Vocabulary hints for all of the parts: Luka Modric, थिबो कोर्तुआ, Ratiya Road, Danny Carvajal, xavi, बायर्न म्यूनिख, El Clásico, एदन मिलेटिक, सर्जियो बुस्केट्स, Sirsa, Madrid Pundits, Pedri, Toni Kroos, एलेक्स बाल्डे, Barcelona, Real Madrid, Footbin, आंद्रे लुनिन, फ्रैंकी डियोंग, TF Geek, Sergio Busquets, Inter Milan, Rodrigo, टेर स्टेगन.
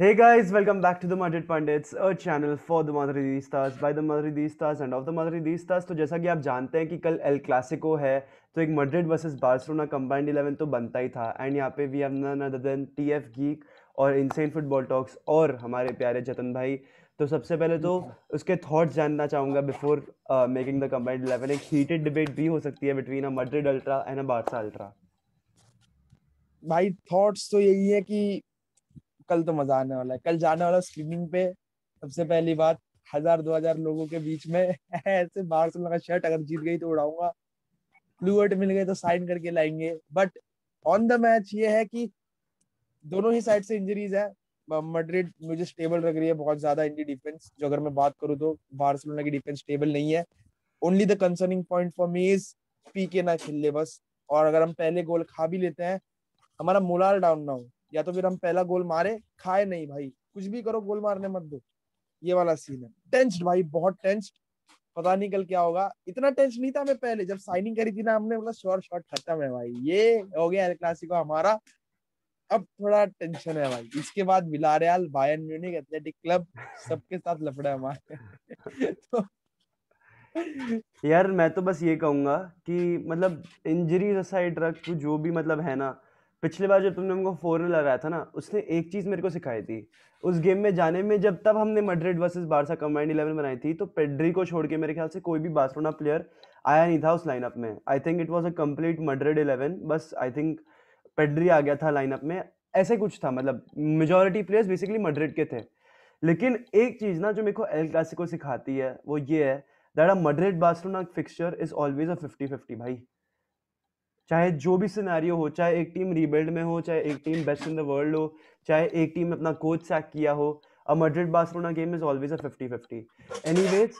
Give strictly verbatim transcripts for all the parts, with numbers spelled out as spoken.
Hey guys, welcome back to the Madrid Pundits, a channel for the Madridistas, by the Madridistas and of the Madridistas। तो जैसा कि आप जानते हैं कि कल एल क्लासिको है, तो एक Madrid versus Barcelona combined eleven तो बनता ही था। एंड यहाँ पे we have none other than T F geek और इनसेन फुटबॉल टॉक्स और हमारे प्यारे जतन भाई। तो सबसे पहले तो उसके थॉट्स जानना चाहूँगा before making the combined eleven. एक हीटेड डिबेट भी हो सकती है between a Madrid ultra and a Barca ultra. भाई थॉट्स तो यही है कि कल तो मजा आने वाला है। कल जाने वाला स्ट्रीमिंग पे सबसे पहली बात हजार दो हजार लोगों के बीच में ऐसे बार्सिलोना का शर्ट अगर जीत गई तो उड़ाऊंगा, फ्लूवर्ट मिल गए तो साइन करके लाएंगे। बट ऑन द मैच ये है कि दोनों ही साइड से इंजरीज है। मैड्रिड मुझे स्टेबल लग रही है बहुत ज्यादा इनकी डिफेंस, जो अगर मैं बात करूँ तो बार्सिलोना की डिफेंस स्टेबल नहीं है। Only the concerning point for me is पीके ना खेले बस, और अगर हम पहले गोल खा भी लेते हैं हमारा मोलाल डाउन ना हो, या तो फिर हम पहला गोल मारे खाए नहीं भाई, कुछ भी करो गोल मारने मत दो, ये वाला सीन है। टेंस्ड भाई, बहुत टेंस्ड, पता नहीं कल क्या होगा। इतना टेंस्ड नहीं था मैं पहले जब साइनिंग करी थी ना, हमने बोला शॉर्ट शॉट खत्म है भाई, ये हो गया एल क्लासिको हमारा, अब थोड़ा टेंशन है भाई। इसके बाद Villarreal, बायर्न म्यूनिख, Athletic Club सबके साथ लफड़ा है हमारे। तो यार मैं तो बस ये कहूंगा कि मतलब इंजरी साइड रख तू जो भी मतलब है ना, पिछले बार जब तुमने हमको फोर में लगाया था ना, उसने एक चीज़ मेरे को सिखाई थी उस गेम में जाने में। जब तब हमने Madrid versus Barca combined eleven बनाई थी तो पेड्री को छोड़ के मेरे ख्याल से कोई भी बार्सिलोना प्लेयर आया नहीं था उस लाइनअप में। I think it was a complete Madrid eleven, बस आई थिंक पेड्री आ गया था लाइनअप में, ऐसे कुछ था। मतलब मेजोरिटी प्लेयर्स बेसिकली मैड्रिड के थे। लेकिन एक चीज़ ना जो मेरे को एल क्लासिको सिखाती है वो ये है that a Madrid Barcelona fixture is always a fifty fifty भाई। चाहे जो भी सिनेरियो हो, चाहे एक टीम रीबिल्ड में हो, चाहे एक team best in the world हो, चाहे एक टीम अपना कोच सैक किया हो, a Madrid Barcelona game is always a fifty fifty. Anyways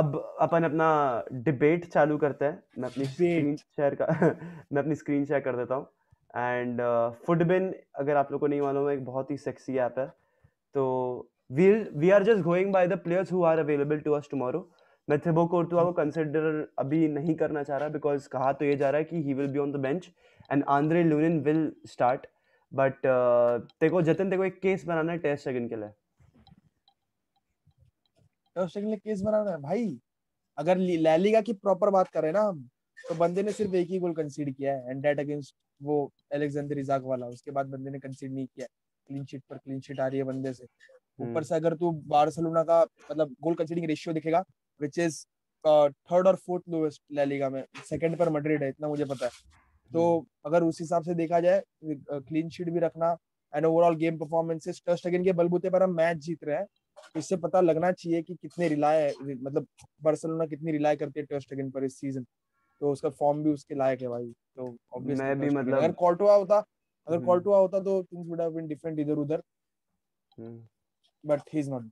अब अपन अपना डिबेट चालू करते हैं। मैं अपनी स्क्रीन शेयर का मैं अपनी स्क्रीन शेयर कर देता हूँ। एंड फुटबिन, अगर आप लोग को नहीं मालूम है, एक बहुत ही सेक्सी ऐप है। तो we'll we are just going by the players who are available to us tomorrow. मैं थिबो कोर्तुआ को कंसिडर अभी नहीं करना चाह रहा, बिकॉज कहा तो ये जा रहा है कि he will be on the bench and आंद्रे लुनिन will start. But देखो जतिन, देखो एक केस बनाना है टेर स्टेगन के लिए। टेर स्टेगन के लिए केस बनाना है भाई। अगर ला लीगा की प्रॉपर बात करें ना हम, तो बंदे ने सिर्फ एक ही गोल कंसीड किया है एंड दैट अगेंस्ट वो अलेक्जेंडर इज़ाक वाला। उसके बाद बंदे ने कंसीड नहीं किया, क्लीन शीट पर क्लीन शीट आ रही है बंदे से। ऊपर से अगर तू बार्सिलोना का मतलब गोल कंसीडिंग रेशियो दिखेगा which is थर्ड और फोर्थ लोएस्ट ला लीगा में, सेकंड पर मैड्रिड है, इतना मुझे पता है। तो अगर उस हिसाब से देखा जाए, क्लीन शीट भी रखना एंड ओवरऑल गेम परफॉर्मेंसेस, टेर स्टेगन के बलबूते पर हम मैच जीत रहे हैं। इससे पता लगना चाहिए कि कितने रिलाय मतलब बार्सिलोना कितनी रिलाय करती है टेर स्टेगन पर इस सीजन। तो उसका फॉर्म भी उसके लायक है भाई। तो मैं भी मतलब अगर कोर्टुआ होता अगर कोर्टुआ होता तो things would have been different इधर उधर, बट ही इज नॉट।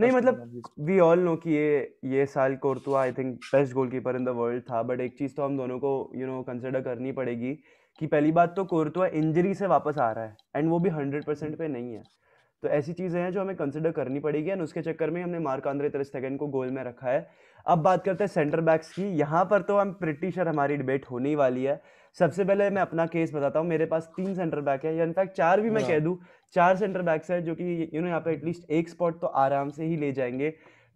नहीं मतलब वी ऑल नो कि ये ये साल Courtois I think best goalkeeper in the world था। बट एक चीज़ तो हम दोनों को यू नो कंसिडर करनी पड़ेगी कि पहली बात तो कोर्तुआ इंजरी से वापस आ रहा है एंड वो भी हंड्रेड परसेंट पे नहीं है। तो ऐसी चीज़ें हैं जो हमें कंसिडर करनी पड़ेगी एंड उसके चक्कर में हमने मार्क आंद्रे टेर स्टेगन को गोल में रखा है। अब बात करते हैं सेंटर बैक्स की। यहाँ पर तो हम प्रिटी श्योर हमारी डिबेट होने ही वाली है। सबसे पहले मैं अपना केस बताता हूँ। मेरे पास तीन सेंटर बैक है, इनफैक्ट चार भी मैं कह दूँ, चार सेंटर बैक्स हैं जो कि यू नो यहाँ पे एटलीस्ट एक स्पॉट तो आराम से ही ले जाएंगे।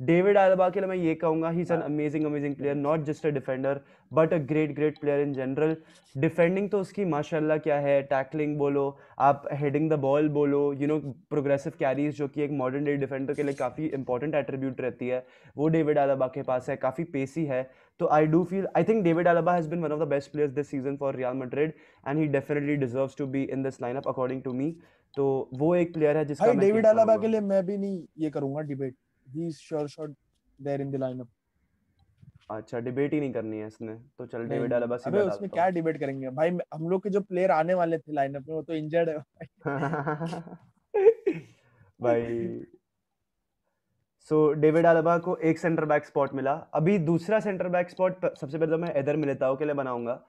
डेविड अलाबा के लिए मैं ये कहूँगा he is an amazing amazing player, not just a defender but a great great player in general. Defending तो उसकी माशाल्लाह क्या है, टैकलिंग बोलो आप, हेडिंग द बॉल बोलो, यू नो प्रोग्रेसिव कैरीज जो कि एक मॉडर्न डे डिफेंडर के लिए काफ़ी इंपॉर्टेंट एट्रीब्यूट रहती है, वो डेविड अलाबा के पास है। काफ़ी पेसी है। तो I do feel I think David Alaba has been one of the best players this season for Real Madrid and he definitely deserves to be in this lineup according to me. तो वो एक player है जिसका भाई David Alaba के लिए मैं भी नहीं ये करूँगा debate. He is sure shot there in the lineup. अच्छा डिबेट ही नहीं करनी है इसने, तो चल डेविड अलाबा सीधा डाल। उसमें क्या डिबेट करेंगे भाई, हम लोग के जो प्लेयर आने वाले थे लाइनअप में वो तो इंजर्ड है भाई। भाई सो डेविड अलाबा को एक सेंटर बैक स्पॉट मिला। अभी दूसरा सेंटर बैक स्पॉट सबसे पहले तो मैं एदर मिलेताओ के लिए बनाऊंगा।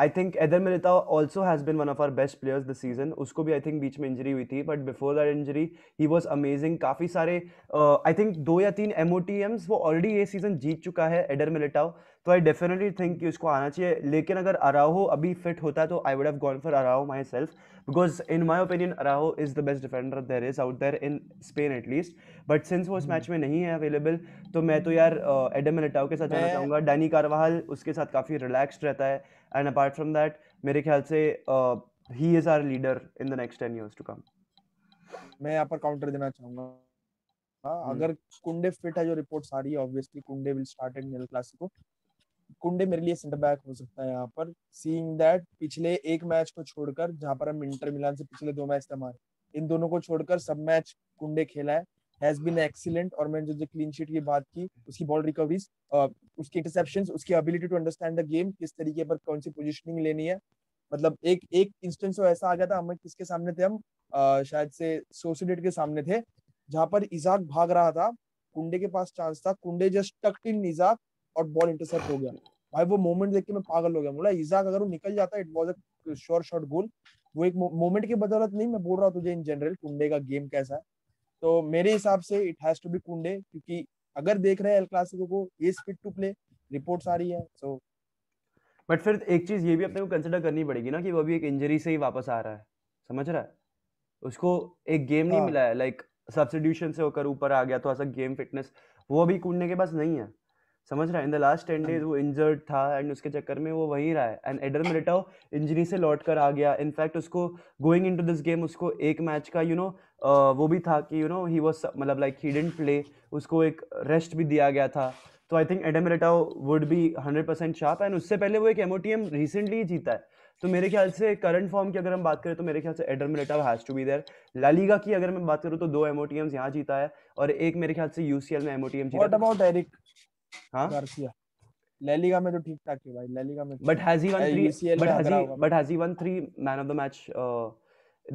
I think एदन मिलेटिक also has been one of our best players this season. उसको भी आई थिंक बीच में इंजरी हुई थी, but before that injury he was amazing. काफ़ी सारे आई थिंक दो या तीन एम ओ टी एम्स वो ऑलरेडी ये सीज़न जीत चुका है एदन मिलेटिक, तो आई डेफिनेटली थिंक कि उसको आना चाहिए. लेकिन अगर अराहो अभी फिट होता तो I would have gone for Araujo myself, because in my opinion Araujo is the best defender there is out there in Spain at least. But since वो इस मैच में नहीं है अवेलेबल, तो मैं तो यार एडन मिलेटिक के साथ जाना चाहूँगा. डैनी कार्वाहल उसके साथ काफ़ी रिलैक्सड रहता है, एंड अपार्ट फ्रॉम दैट मेरे ख्याल से he is our leader in the next ten years to come. मैं यहाँ पर काउंटर देना चाहूँगा. hmm. अगर कुंडे फिट है, जो रिपोर्ट्स आ रही है, ऑब्वियसली कुंडे will start in El Clasico. कुंडे मेरे लिए सेंटर बैक हो सकता है यहाँ पर, सीइंग दैट पिछले एक मैच को छोड़कर जहाँ पर हम इंटर मिलान से पिछले दो मैच थे हमारे, इन दोनों को छोड़कर सब मैच कुंडे खेला है, हैज बीन एक्सीलेंट. और मैंने जो जो क्लीन शीट की बात की, उसकी बॉल रिकवरीज, उसकी इंटरसेप्शंस, उसकी ability to understand the game, किस तरीके पर कौन सी पोजीशनिंग लेनी है. मतलब एक एक इंस्टेंस ऐसा आ गया था, हम किसके सामने थे, हम uh, शायद से सोसिएटेड के सामने थे, जहाँ पर इजाक भाग रहा था, कुंडे के पास चांस था, कुंडे जस्ट टक्ड इन इजाक और बॉल इंटरसेप्ट हो गया. भाई वो मोमेंट देख के मैं पागल हो गया. बोला इजाक अगर वो निकल जाता, it was a sure shot goal. वो एक मोमेंट की बदौलत नहीं, मैं बोल रहा हूँ तुझे इन जनरल कुंडे का गेम कैसा है. तो मेरे हिसाब से इट हैज टू बी कुंडे, क्योंकि अगर देख रहे हैं एल क्लासिको को, ये स्पिट टू प्ले रिपोर्ट्स आ रही है. सो बट फिर एक चीज ये भी अपने को कंसीडर करनी पड़ेगी ना कि वो अभी एक इंजरी से ही वापस आ रहा है, समझ रहा है, उसको एक गेम नहीं मिला है, लाइक सब्स्टिट्यूशन से होकर ऊपर आ गया, तो ऐसा गेम फिटनेस वो अभी कुंडे के पास नहीं है, समझ रहा है. In the last ten days वो इंजर्ड था, एंड उसके चक्कर में वो वहीं रहा है. एंड एडन मिलेटिक इंजरी से लौट कर आ गया. इनफैक्ट उसको गोइंग इनटू दिस गेम उसको एक मैच का यू you नो know, वो भी था कि यू नो ही वाज मतलब लाइक ही डिडंट प्ले, उसको एक रेस्ट भी दिया गया था. तो I think Eder Militao would be hundred percent sharp. And उससे पहले वो एक एमओटीएम रिसेंटली जीता है, तो मेरे ख्याल से करंट फॉर्म की अगर हम बात करें तो मेरे ख्याल से Eder Militao has to be there. La Liga की अगर मैं बात करूँ तो दो एमओटीएम्स यहाँ जीता है, और एक मेरे ख्याल से यूसीएल में एमओटीएम जीता. What about Eric Garcia? La Liga में तो ठीक ठाक है भाई, ला लीगा में. But has he won three but has he but has he won three man of the match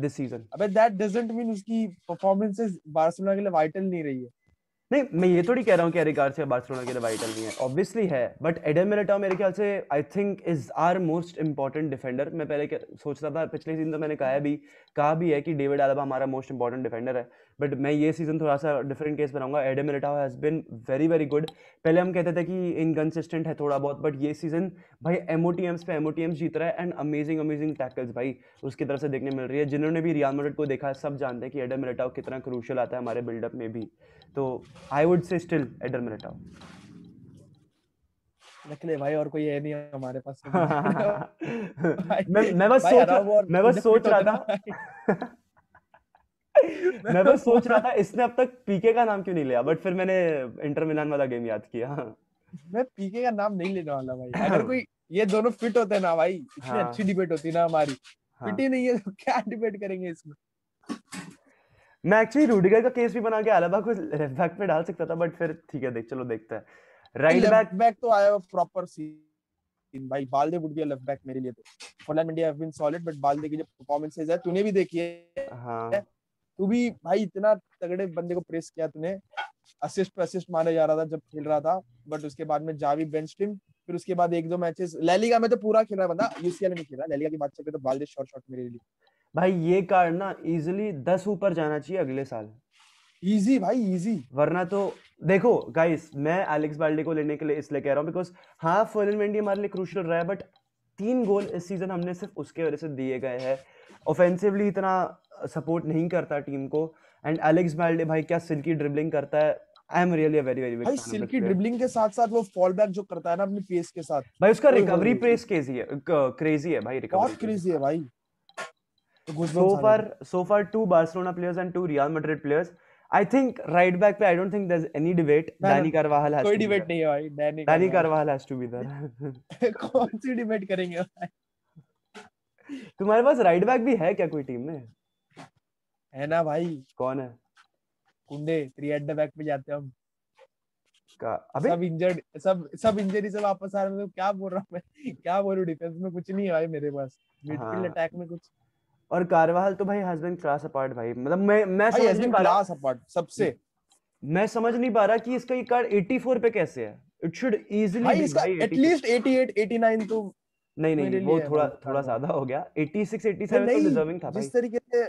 this season. अबे दैट डजंट मीन उसकी परफॉर्मेंसेस बार्सिलोना के लिए वाइटल नहीं रही है. नहीं, मैं ये थोड़ी कह रहा हूं कि एरिक गार्सिया बार्सिलोना के लिए वाइटल नहीं है, ऑब्वियसली है. बट एडन मिलेटिक मेरे ख्याल से I think is our most important defender. मैं पहले सोचता था, पिछले सीजन तो मैंने कहा भी कहा भी है कि डेविड अलाबा हमारा मोस्ट इंपॉर्टेंट डिफेंडर है, बट मैं ये सीजन थोड़ा सा डिफरेंट केस बनाऊंगा. Eder Militao has been very very good. पहले हम कहते थे कि इनकन्सिस्टेंट है थोड़ा बहुत, बट ये सीजन भाई एमओटीएम्स पे एमओटीएम्स जीत रहा है, एंड अमेजिंग अमेजिंग टैकल्स भाई उसकी तरफ से देखने मिल रही है. जिन्होंने भी रियल मैड्रिड को देखा है सब जानते हैं कि एडन मिलेटिक कितना क्रूशियल आता है हमारे बिल्डअप में भी. तो I would say still Eder Militao. नकले भाई और कोई है नहीं हमारे पास. मैं मैं बस सोच मैं बस सोच रहा था मैं बस सोच रहा था इसने अब तक पीके का नाम क्यों नहीं लिया, बट फिर मैंने इंटर मिलान वाला गेम याद किया. मैं पीके का नाम नहीं लेने वाला भाई. अगर कोई ये दोनों फिट होते ना भाई, इतनी हाँ. अच्छी डिबेट होती ना हमारी. हाँ. फिट ही नहीं है तो क्या डिबेट करेंगे इसमें. मैं एक्चुअली रूडिगर का केस भी बना के अलावा को लेफ्ट बैक पे डाल सकता था, बट फिर ठीक है, देख चलो देखते हैं. राइट बैक बैक तो आया प्रॉपर सीन भाई. Balde would be a left back मेरे लिए. तो for India have been solid, but Balde की जो परफॉर्मेंसेस है तूने भी देखी है. हां तू भी भाई इतना तगड़े बंदे को प्रेस किया तूने. असिस्ट पे असिस्ट माने जा रहा था जब खेल रहा था, बट उसके बाद में जावी बेंच टीम. फिर उसके बाद एक दो मैचेस ला लीगा में तो पूरा खेल रहा है बंदा, यूसीएल में नहीं खेल रहा. ला लीगा की बात करें तो बाल्डे शॉर्ट शॉट मेरे लिए भाई ये कार्ड ना इजीली दस ऊपर जाना चाहिए अगले साल. इजी भाई इजी. वरना तो देखो गाइस, मैं एलेक्स बाल्डे को लेने के लिए इसलिए कह रहा हूँ बिकॉज हाँ फर्नांडी हमारे लिए क्रूशियल रहा है, बट तीन गोल इस सीजन हमने सिर्फ उसके वजह से दिए गए हैं. ऑफेंसिवली इतना सपोर्ट नहीं करता टीम को, एंड एलेक्स बाल्डे भाई क्या सिल्की ड्रिबलिंग करता है. I am really very very भाई सिल्की ड्रिबलिंग के साथ साथ वो फॉल बैक जो करता है ना अपने पेस के साथ भाई, उसका रिकवरी पेस क्रेजी है, क्रेजी है भाई, रिकवरी बहुत क्रेजी है भाई. So far, so far two Barcelona players and two Real Madrid players. I think right back पे I don't think there's any debate. Danny Carvajal has to be there. कोई debate नहीं है भाई. Danny Danny Carvajal has to be there. कौन सी debate करेंगे भाई? तुम्हारे पास right back भी है क्या कोई टीम में? है ना भाई. कौन है? कुंडे three at the back पे जाते हैं हम. का अबे सब इंजर्ड सब सब इंजरी से वापस आ रहे हैं. क्या बोल रहा हूँ मैं? क्या बोलूँ? डिफेंस में कुछ नहीं है भाई मेरे पास. मिडफील्ड अटैक में कुछ. और कार्वाहल तो भाई हस्बैंड क्लास अपार्ट भाई. मतलब मैं मैं समझ नहीं पा रहा क्लास अपार्ट सबसे. मैं समझ नहीं पा रहा कि इसका ये कार्ड चौरासी पे कैसे है. इट शुड इजीली भाई इसका एटलीस्ट अट्ठासी, नवासी तो नहीं नहीं वो थोड़ा थोड़ा ज्यादा हो गया, छियासी सत्तासी तो डिजर्विंग था भाई जिस तरीके से।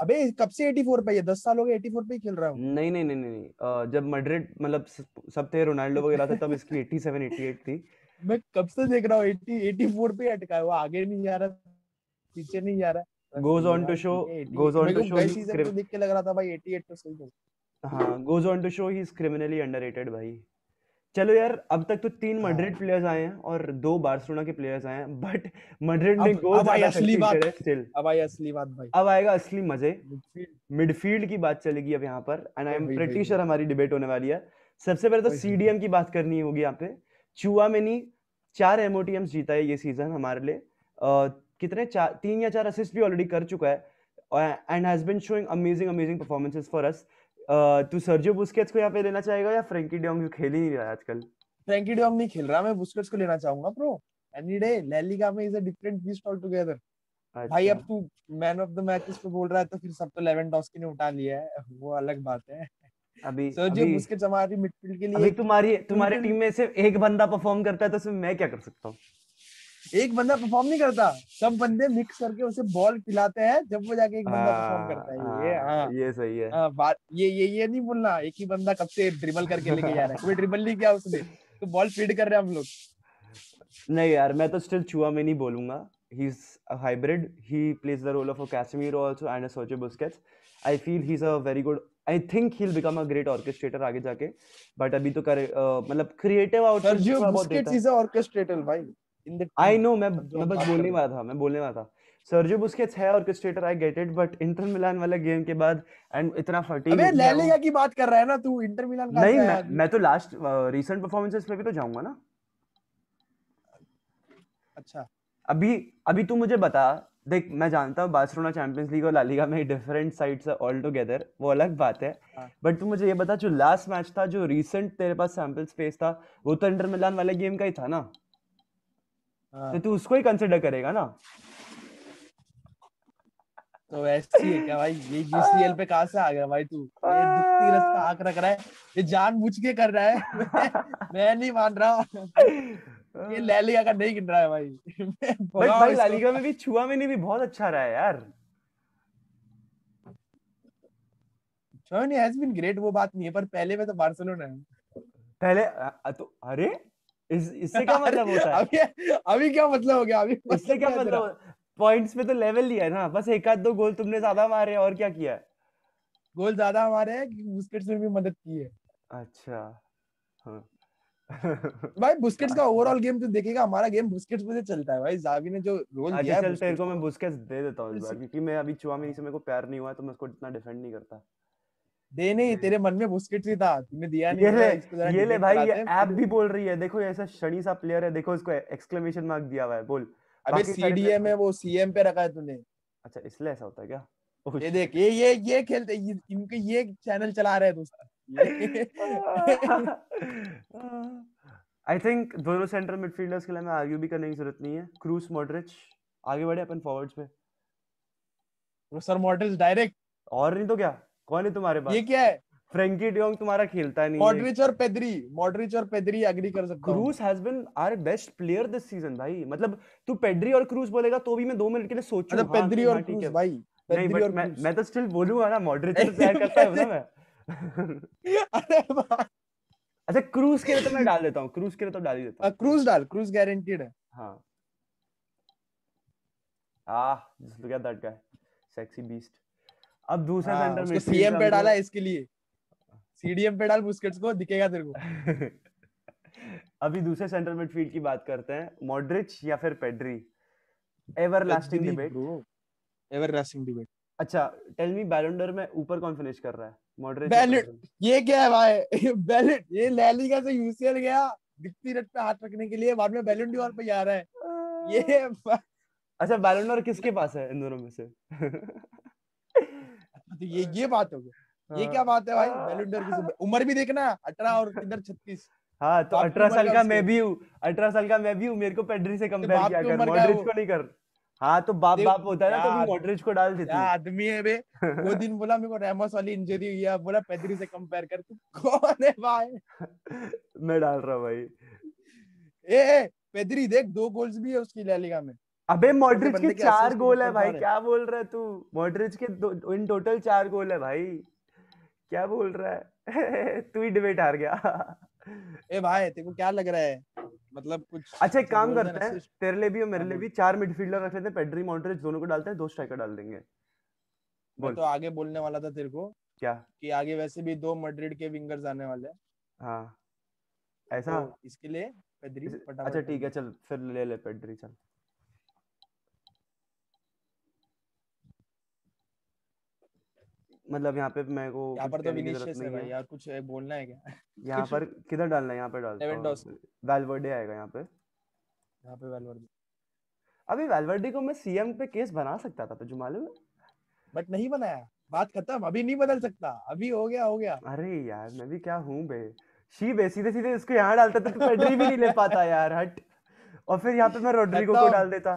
अबे कब से चौरासी पे है, दस साल हो गए चौरासी पे ही खेल रहा हूं। नहीं नहीं नहीं नहीं जब मैड्रिड मतलब सब थे रोनाल्डो वगैरह थे तब इसकी सत्तासी अट्ठासी थी। मैं कब से देख रहा हूं अस्सी चौरासी पे अटका है वो, आगे नहीं जा रहा पीछे नहीं जा रहा। Goes on to show goes on to show इस सीजन को देख के लग रहा था भाई अट्ठासी तो सही है। हां goes on to show he is criminally underrated भाई। चलो यार अब तक तो तीन मैड्रिड प्लेयर्स आए हैं और दो बार्सिलोना के प्लेयर्स आए हैं, बट मैड्रिड ने गोल अब आएगा असली बात अब आएगा असली बात भाई अब आएगा असली मजे। मिडफील्ड की बात चलेगी अब यहाँ पर and I am pretty sure हमारी डिबेट होने वाली है। सबसे पहले तो सीडीएम की बात करनी होगी यहाँ पे। चुआमेनी चार एमओटीएम्स जीता है ये सीजन हमारे लिए, कितने तीन या चार असिस्ट भी ऑलरेडी कर चुका है and has been showing amazing amazing performances for us. Uh, तू सर्जियो बुस्केट्स को यहाँ पे लेना चाहेगा या फ्रैंकी डियोंग जो खेल ही नहीं रहा आजकल? फ्रैंकी डियोंग नहीं खेल रहा, मैं बुस्केट्स को लेना चाहूंगा bro. Any day La Liga में is a different beast all together भाई। अब तू मैन ऑफ द मैचेस पे बोल रहा है तो फिर सब तो लेवेंडोस्की ने उठा लिया है, वो अलग बात है। अभी सर्जियो बुस्केट्स हमारी मिडफील्ड के लिए अभी तुम्हारी तुम्हारी टीम में सिर्फ एक बंदा परफॉर्म करता है तो उसमें मैं क्या कर सकता हूँ? एक बंदा परफॉर्म नहीं करता, सब बंदे मिक्स करके उसे बॉल खिलाते हैं जब वो जाके एक बंदा परफॉर्म करता है। ये हाँ ये सही है। आ, बात ये ये ये नहीं बोलना एक ही बंदा कब से ड्रिबल करके लेके जा रहा है, कोई ड्रिबल नहीं किया उसने तो बॉल फीड कर रहे हैं हम लोग। नहीं यार मैं तो स्टिल चुआ में नहीं बोलूंगा, he is a hybrid, he plays the role of a Casemiro also and a सर्जियो बुस्केट्स। I feel he is a very good, I think he will become a great orchestrator आगे जाके, but अभी तो करे मतलब creative output सर्जियो बुस्केट्स is a orchestrator भाई। I know, मैं मैं बस बोलने वाला था मैं बोलने वाला था सर्जियो बुस्केट्स है orchestrator, I get it, but Inter Milan वाला गेम के बाद एंड इतना फटीग। अबे ला लीगा की बात कर रहा है ना तू, इंटर मिलान का नहीं मैं, मैं तो लास्ट रीसेंट परफॉर्मेंसेस पे भी तो जाऊंगा ना। अच्छा अभी अभी तू मुझे बता, देख मैं जानता हूँ बार्सिलोना चैंपियंस लीग और ला लीगा में डिफरेंट साइड्स है ऑल टुगेदर, वो अलग बात है, बट तू मुझे ये बता जो लास्ट मैच था जो रिसेंट तेरे पास सैंपल स्पेस था वो तो इंटर मिलान वाले गेम का ही था ना, तो तू उसको ही कंसीडर करेगा ना। तो ऐसी है क्या भाई, ये यूसीएल पे कहाँ से आ गया भाई तू? ये दुखती रस्ता आंख रख रहा है, ये जानबूझ के कर रहा है। मैं, मैं नहीं मान रहा, ये ला लीगा का नहीं गिन रहा है भाई। बट भाई ला लीगा में भी छुआ में नहीं भी बहुत अच्छा रहा है यार। छुआ में हैज बीन ग्रेट, वो बात नहीं है, पर पहले में तो बार्सिलोना है पहले तो। अरे इस, इससे क्या मतलब होता है? अभी अभी क्या मतलब हो गया? अभी इससे क्या मतलब? पॉइंट्स पे तो लेवल लिया है ना, बस एक आध दो गोल तुमने ज्यादा मारे और क्या किया है? गोल ज्यादा हमारे हैं कि बुस्केट्स ने भी मदद की है। अच्छा भाई बुस्केट्स का ओवरऑल गेम तो देखेगा, हमारा गेम बुस्केट्स पे चलता है भाई। जावी ने जो रोल दिया है, चल तेरे को मैं बुस्केट्स दे देता हूं इस बार, क्योंकि मैं अभी चुआमेनी से मेरे को प्यार नहीं हुआ तो मैं उसको इतना डिफेंड नहीं करता। दे नहीं, तेरे मन में बुस्केट्स ही था, तूने दिया नहीं। ये ले, ये ये ले भाई, ये ऐप भी बोल रही है, देखो ऐसा शनी सा प्लेयर है, देखो इसको एक्सक्लेमेशन मार्क दिया हुआ है। बोल अबे सीडीएम है वो, सीएम पे रखा है तूने। अच्छा इसलिए ऐसा होता है क्या? ये देख ये ये ये खेलते इनके ये चैनल चला रहे हैं दोस्तों। आई थिंक दोनों सेंट्रल मिडफील्डर्स के लिए हमें आर्ग्यू भी करने की जरूरत नहीं है। क्रूस मॉड्रिच आगे बढ़े अपन फॉरवर्ड्स पे। प्रोफेसर मॉड्रिच डायरेक्ट, और नहीं तो क्या? कौन है तुम्हारे पास? ये क्या है? फ्रैंकी डियोंग तुम्हारा खेलता नहीं है। मॉड्रिच और पेद्री, मॉड्रिच और पेद्री एग्री कर सकता हूं। Kroos has been our best player this season भाई। मतलब तू पेद्री और क्रूस बोलेगा तो भी मैं दो मिनट के लिए सोचूंगा। अरे पेद्री और क्रूस भाई, पेद्री और मैं मैं तो स्टिल बोलूंगा ना, मॉड्रिच से शेयर करता हूं ना मैं। अरे भाई अच्छा क्रूस के लिए तो मैं डाल देता हूं, क्रूस के लिए तो डाल ही देता हूं। क्रूस डाल, क्रूस गारंटीड है। हां ah just look at that guy, sexy beast. अब दूसरा सेंटर में सीएम पे डाला इसके लिए, सीडीएम पे डाल बुस्केट्स को, दिखेगा तेरे को। अभी दूसरे सेंटर मिडफील्ड की बात करते हैं, मॉड्रिच या फिर Pedri? Everlasting debate, everlasting debate. अच्छा टेल मी बैलोन डॉर में ऊपर कौन फिनिश कर रहा है, मॉड्रिच? बैलेट ये क्या है भाई? बैलेट ये ला लीगा से यूसीएल गया दिखती रट पे हाथ रखने के लिए, बाद में बैलोन डॉर पे जा रहा है ये। अच्छा बैलोन डॉर किसके पास है इन दोनों में से? तो ये ये बात हो गई, ये क्या बात है भाई? बैलोन डॉर की उम्र भी देखना, अठारह और इधर छत्तीस। हाँ तो अठारह साल का मैं भी हूँ, अठारह साल का मैं भी हूँ, मेरे को पेड्री से कंपेयर किया कर, मॉड्रिच को नहीं कर। हाँ तो बाप बाप होता है ना, तो मॉड्रिच को डाल देती है। आदमी है बे, वो दिन बोला मेरे को रैमोस वाली इंजरी हुई है, बोला पेड्री से कंपेयर कर, तू कौन है भाई? मैं डाल रहा हूँ भाई। ए पेद्री देख दो गोल्स भी है उसकी ला लीगा में। अबे मॉड्रिच के चार गोल है भाई, क्या बोल रहा है तू? मॉड्रिच के दो इन टोटल चार गोल है भाई, क्या बोल रहा है तू? ही डिबेट हार गया। ए भाई तेरे को क्या लग रहा है मतलब कुछ? अच्छा एक काम करते हैं, तेरे लिए भी और मेरे लिए भी चार मिडफील्डर रख लेते हैं, पेड्री मॉड्रिच दोनों को डालते हैं, दो स्ट्राइकर डाल देंगे। मैं तो आगे बोलने वाला था तेरे को क्या कि आगे वैसे भी दो मैड्रिड के विंगर्स आने वाले हैं। हाँ ऐसा तो इसके लिए पेड्री फटाफट। अच्छा ठीक है चल फिर ले ले पेड्री चल। मतलब यहाँ पे मेरे को यहाँ पर तो विनिशियस है भाई यार, कुछ बोलना है क्या? यहाँ पर किधर डालना है? यहाँ पे डालना है वाल्वर्डे आएगा यहाँ पे, यहाँ पे वाल्वर्डे। अभी वाल्वर्डे को मैं सीएम पे केस बना सकता था तो जुमाले में, बट नहीं बनाया। बात खत्म, अभी नहीं बदल सकता, अभी हो गया हो गया। अरे यार मैं भी क्या हूँ बे, शी बे सीधे सीधे इसको यहाँ डालता था तो पेड्री भी नहीं ले पाता यार, हट। और फिर यहाँ पे मैं रोड्रिगो को डाल देता।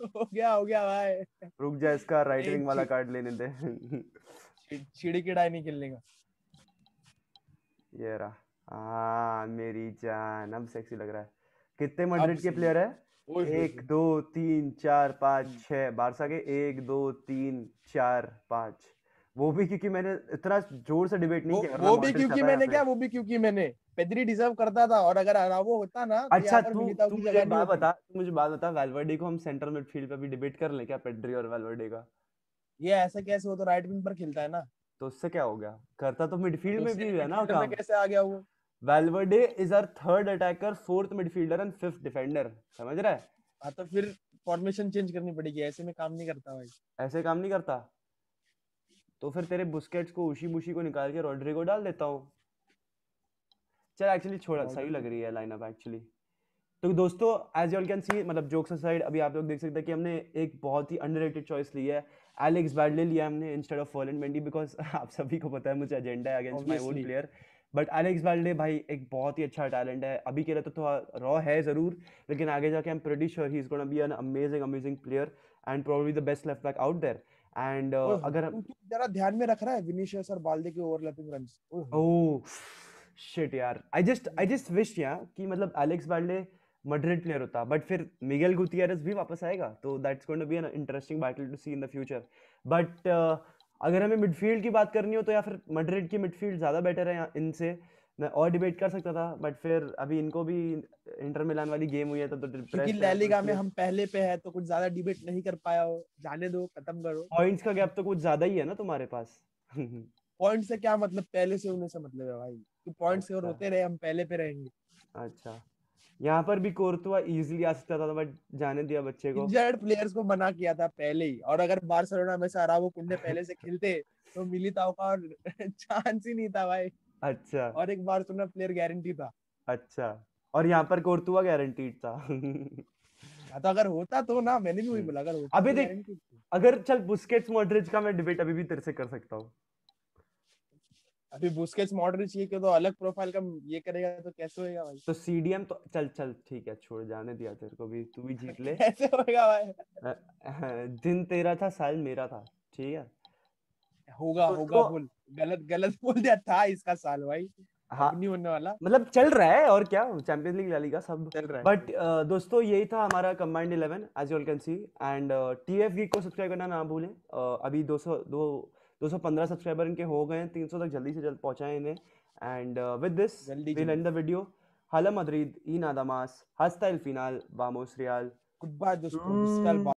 हो गया हो गया भाई, रुक जा इसका राइट विंग वाला कार्ड लेने दे। चिड़ी किड़ाई नहीं खेलने का। ये रहा, हाँ मेरी जान अब सेक्सी लग रहा है। कितने मैड्रिड के प्लेयर है? एक दो तीन चार पाँच छः। बारसा के एक दो तीन चार पाँच, वो भी क्योंकि मैंने इतना जोर से डिबेट नहीं किया। वो भी क्योंकि मैंने क्या वो भी क्योंकि मैंने पेद्री डिजर्व करता था, और अगर अरावो होता ना। अच्छा तू तू मुझे बात बता मुझे बात बता वाल्वर्डे को हम सेंट्रल मिडफील्ड पे भी डिबेट कर लें क्या, पेद्री और वाल्वर्डे का? ये ऐसा कैसे हो, तो राइट विंग पर खेलता है ना, तो उससे क्या हो गया? करता तो मिडफील्ड में भी है ना, कैसे आ गया वो? Valverde is our third attacker, fourth midfielder and fifth defender, समझ रहा है? हां तो फिर फॉर्मेशन चेंज करनी पड़ेगी, ऐसे में काम नहीं करता भाई, ऐसे काम नहीं करता। तो फिर तेरे बुस्केट्स को उशी बुशी को निकाल के रोड्रिगो डाल देता हूँ। चल एक्चुअली छोड़ा, सही लग रही है लाइनअप एक्चुअली। तो दोस्तों as you all can see, मतलब जोक्स असाइड, अभी आप लोग देख सकते हैं कि हमने एक बहुत ही अंडररेटेड चॉइस ली है, एलेक्स बैडले लिया हमने instead of Ferland Mendy, because आप सभी को पता है मुझे एजेंडा है against my own player, but Alex बैडले भाई एक बहुत ही अच्छा टैलेंट है। अभी के लिए तो थोड़ा रॉ है ज़रूर, लेकिन आगे जाके I am pretty sure he is gonna be an amazing amazing player and probably the best left back out there. And uh, अगर जरा ध्यान में रख रहा है विनिशियस और बाल्दे के ओवरलैपिंग रन्स। ओह शिट यार, I just I just wish यार कि मतलब एलेक्स बैडले मैड्रिड प्लेयर होता, बट फिर मिगेल गुटियरेस भी वापस आएगा, तो that's going to be an interesting battle to see in the future. But अगर हमें मिडफील्ड की बात करनी हो तो या फिर मैड्रिड की मिडफील्ड ज़्यादा बेटर है, इनसे मैं और डिबेट कर सकता था, बट फिर अभी इनको भी इंटर मिलान वाली गेम हुई है, तब तो क्योंकि ला लीगा में हम पहले पे है तो कुछ ज़्यादा डिबेट नहीं कर पाया हो, जाने दो खत्म करो। पॉइंट्स का गैप तो कुछ ज़्यादा ही है ना तुम्हारे पास। पॉइंट से क्या मतलब, पहले से होने से मतलब है भाई, तो पॉइंट से और होते रहे, हम पहले पे रहेंगे। अच्छा यहाँ पर भी कोर्तुआ इजीली आ सकता था, बट जाने दिया बच्चे को, इंजर्ड प्लेयर्स को मना किया था पहले ही। और अगर बार्सिलोना में से अरावो कुंडे पहले से खेलते तो मिलिताओ का और चांस ही नहीं था भाई। अच्छा और एक बार्सिलोना प्लेयर गारंटी था। अच्छा और यहाँ पर कोर्तुआ गारंटीड था। तो अगर होता तो ना, मैंने भी वही बोला अगर होता। अभी देख अगर चल बुस्केट्स मॉड्रिच का मैं डिबेट अभी भी तेरे से कर सकता हूँ। अभी बुस्केट्स मॉड्रिच ये के तो अलग प्रोफाइल का ये करेगा तो कैसे होएगा भाई? तो सीडीएम तो चल चल ठीक है, छोड़ जाने दिया तेरे को भी, तू भी जीत ले। कैसे होएगा भाई? दिन तेरा था साल मेरा था, ठीक है होगा होगा बोल, गलत गलत बोल दिया था इसका साल भाई। हाँ नहीं होने वाला, मतलब चल रहा है और क्या, चैंपियंस लीग ला लीगा सब चल रहा है। बट uh, दोस्तों यही था हमारा combined eleven as you all can see. And TF week को सब्सक्राइब करना ना भूलें। uh, अभी दो सौ दो दो सौ पंद्रह सब्सक्राइबर इनके हो गए हैं, तीन सौ तक जल्दी से जल्द पहुँचाएं इन्हें। And with this will end the video. हला मद्रिद ई नादामास हस्ता एल फिनाल वामोस रियाल। गुड बाय दोस्तों।